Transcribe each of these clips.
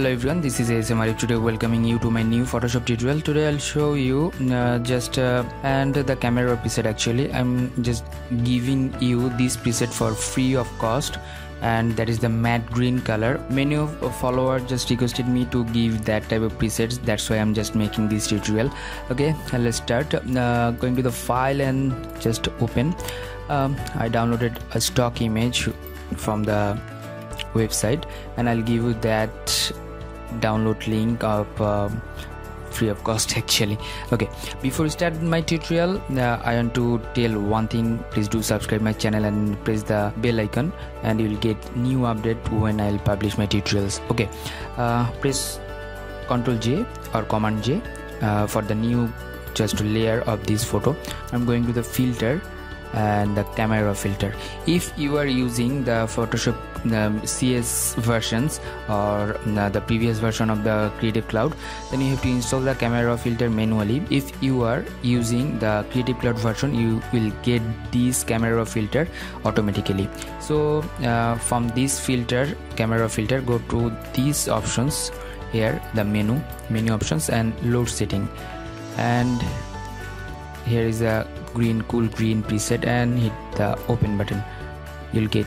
Hello everyone, this is Asm Arif. Today welcoming you to my new Photoshop tutorial. Today I'll show you and the camera preset. Actually I'm just giving you this preset for free of cost, and that is the matte green color. Many of followers just requested me to give that type of presets, that's why I'm just making this tutorial. Okay, let's start. Going to the file and just open. I downloaded a stock image from the website and I'll give you that download link of free of cost actually. Okay, before we start my tutorial, I want to tell one thing. Please do subscribe my channel and press the bell icon, and you will get new update when I'll publish my tutorials. Okay, press Ctrl J or Command J for the new just layer of this photo. I'm going to the filter and the camera filter. If you are using the Photoshop CS versions or the previous version of the Creative Cloud, then you have to install the camera filter manually. If you are using the Creative Cloud version, you will get this camera filter automatically. So from this filter, camera filter, go to these options here, the menu options, and load setting, and here is a green cool green preset, and hit the open button. You'll get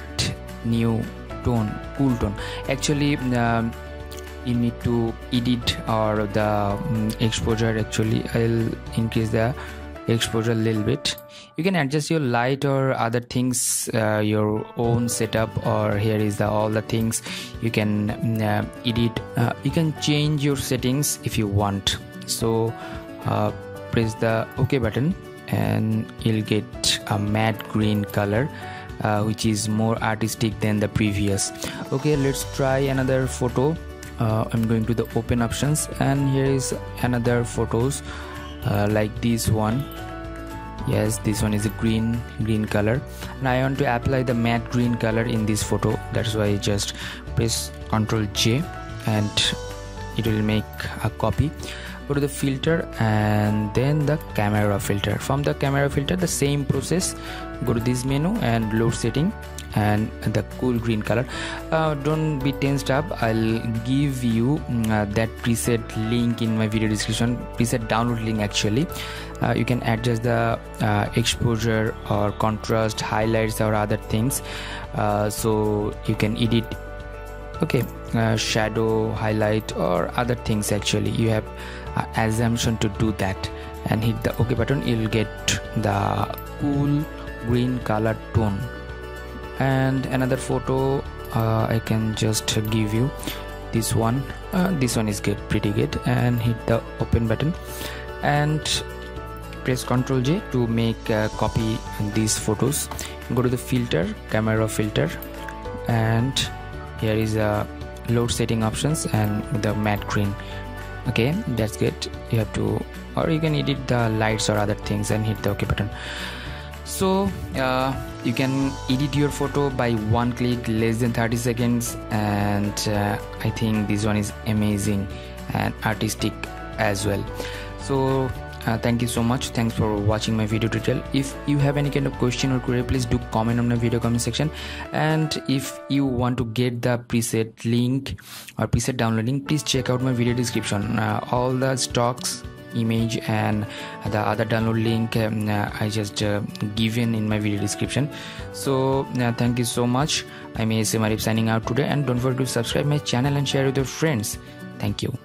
new tone, cool tone. Actually you need to edit or the exposure. Actually I'll increase the exposure a little bit. You can adjust your light or other things, your own setup, or here is the all the things you can edit. You can change your settings if you want. So press the OK button and you'll get a matte green color, which is more artistic than the previous. Okay, let's try another photo. I'm going to the open options, and here is another photos like this one. Yes, this one is a green color, and I want to apply the matte green color in this photo. That's why I just press Ctrl J and it will make a copy. Go to the filter and then the camera filter. From the camera filter, the same process. Go to this menu and load setting and the cool green color. Don't be tensed up. I'll give you that preset link in my video description, preset download link actually. You can adjust the exposure or contrast, highlights or other things, so you can edit. Okay, shadow, highlight or other things. Actually you have assumption to do that, and hit the OK button. You'll get the cool green color tone. And another photo I can just give you this one. This one is good, pretty good, and hit the open button and press Ctrl J to make a copy these photos. Go to the filter, camera filter, and here is a load setting options and the matte green. Okay, that's good. You have to, or you can edit the lights or other things, and hit the OK button. So you can edit your photo by one click, less than 30 seconds, and I think this one is amazing and artistic as well. So thank you so much. Thanks for watching my video tutorial. If you have any kind of question or query, please do comment on the video comment section. And if you want to get the preset link or preset download link, please check out my video description. All the stocks image and the other download link I just given in my video description. So thank you so much. I'm Asm Arif signing out today, and don't forget to subscribe my channel and share with your friends. Thank you.